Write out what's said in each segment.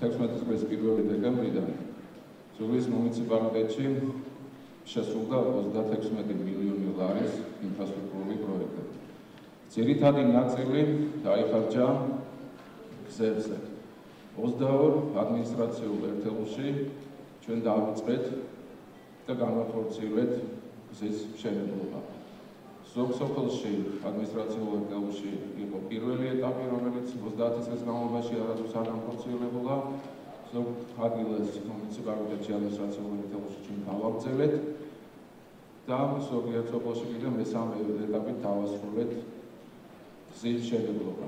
16-ის პირველი დეკემბრიდან ზუგდიდის მუნიციპალიტეტში შესრულდა 36 მილიონი ლარის ინფრასტრუქტურული პროექტები. Ძირითადი ნაწილი დაიხარჯა გზებზე. 22 ადმინისტრაციულ ერთეულში ჩვენ დავიწყეთ და განახორციელეთ გზის მშენებლობა. ზოგ სოფელში ადმინისტრაციულ ერთეულში იყო პირველი ეტაპი, რომელიც 30 წლის განმავლობაში არასდროს არ განხორციელებულა. ზოგ ადგილას მუნიციპალიტეტში ადმინისტრაციულ ერთეულში ჩვენ გავაგრძელეთ და ზოგიერთ სოფელში კიდევ მესამე ეტაპით დავასრულეთ გზის მშენებლობა.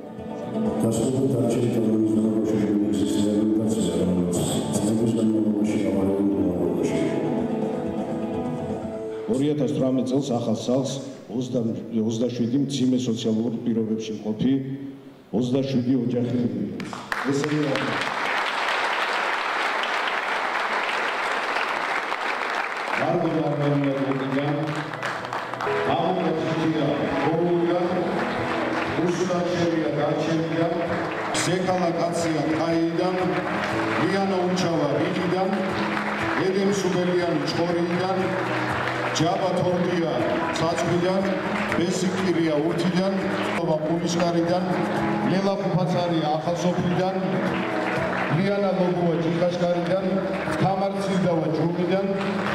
Ახალ წელს 27 მციმე სოციალურ პირობებში მყოფი 27 ოჯახი. Besikiria Utidan, Oba Pulishkaridan, Lila Kupatari, Akasopidan, Liana Lobua Jikashkaridan, Kamar Sidawa Jukidan,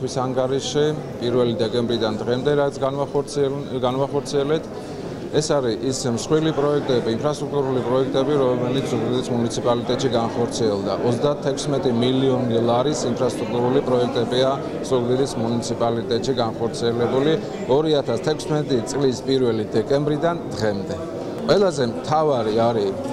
თვის ანგარიში 1 დეკემბრიდან დღემდე რაც განვახორციელეთ ეს არის ის მსხვილი პროექტები ინფრასტრუქტურული პროექტები რომელიც ზუგდიდის მუნიციპალიტეტში განხორციელდა 36 მილიონი ლარის ინფრასტრუქტურული პროექტებია ზუგდიდის მუნიციპალიტეტში განხორციელებული 2016 წლის 1 დეკემბრიდან დღემდე ყველაზე მთავარი არის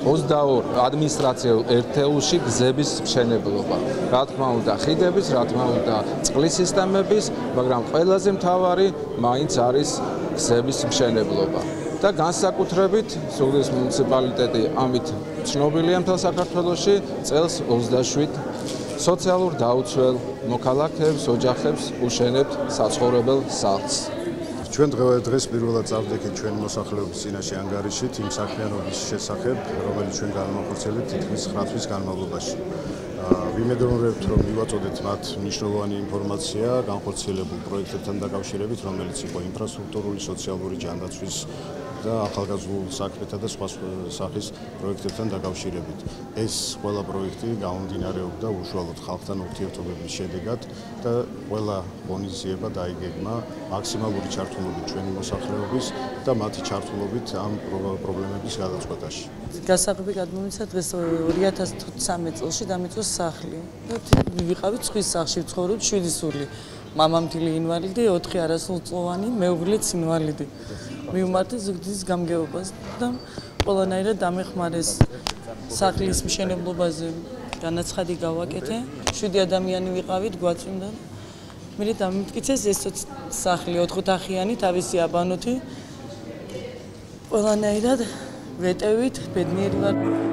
22 ადმინისტრაციულ ერთეულში გზების მშენებლობა. Რა თქმა უნდა, ხიდების, რა თქმა უნდა, წყლის სისტემების, მაგრამ ყველაზე მთავარი მაინც არის გზების მშენებლობა. და განსაკუთრებით ზუგდიდის მუნიციპალიტეტი ამით ცნობილია მთელ საქართველოში, წელს 27 სოციალურ დაუცველ მოქალაქეებს, ოჯახებს უშენებთ საცხოვრებელ სახლს. Ჩვენ დღეს პირველად წავდექით ჩვენ მოსახლეობის წინაშე ანგარიშით იმ საქმიანობის შესახებ, რომელიც ჩვენ განვახორციელეთ თითქმის 9 თვის განმავლობაში. ვიმედოვნებთ, რომ მივაწოდეთ მათ მნიშვნელოვანი ინფორმაცია განხორციელებულ პროექტებთან დაკავშირებით, რომელიც იყო ინფრასტრუქტურული, სოციალური ჯანდაცვის და ახალგაზრდულ საქმეთა და სხვა სახის პროექტებთან დაკავშირებით. ეს ყველა პროექტი გამომდინარეობდა უშუალოდ ხალხთან ურთიერთობების შედეგად და ყველა ღონისძიება დაიგეგმა მაქსიმალური ჩართულობით ჩვენი მოსახლეობის და მათი ჩართულობით ამ პრობლემების გადაწყვეტაში. Გასაღები გადმოვიცა დღეს 2013 წელში დამიწვეს სახლი. ვიყავით სხვის სახლში, ვცხოვრობთ 7 სული. მამამთილი ინვალიდი, 4 არასრულწლოვანი, მეუღლეც ინვალიდი. მივმართე ზუგდიდის გამგეობას და ყველანაირად დამეხმარეს სახლის მშენებლობაზე განაცხადი გავაკეთე. 7 ადამიანი ვიყავით, გვაწვიმდა. მე დამიმტკიცეს ეს სახლი 4-ოთახიანი, თავისი აბანოთი. ყველანაირად ვეტევით, ბედნიერი ვარ.